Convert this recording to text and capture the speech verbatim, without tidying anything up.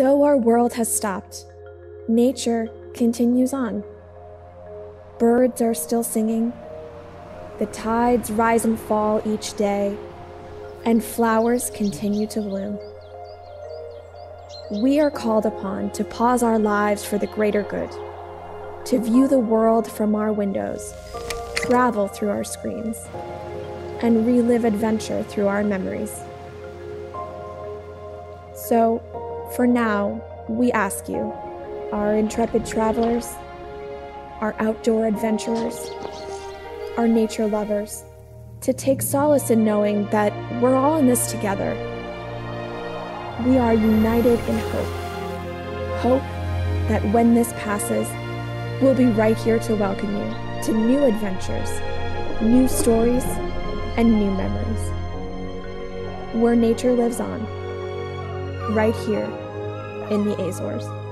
Though our world has stopped, nature continues on. Birds are still singing, the tides rise and fall each day, and flowers continue to bloom. We are called upon to pause our lives for the greater good, to view the world from our windows, travel through our screens, and relive adventure through our memories. So, for now, we ask you, our intrepid travelers, our outdoor adventurers, our nature lovers, to take solace in knowing that we're all in this together. We are united in hope. Hope that when this passes, we'll be right here to welcome you to new adventures, new stories, and new memories. Where nature lives on, right here in the Azores.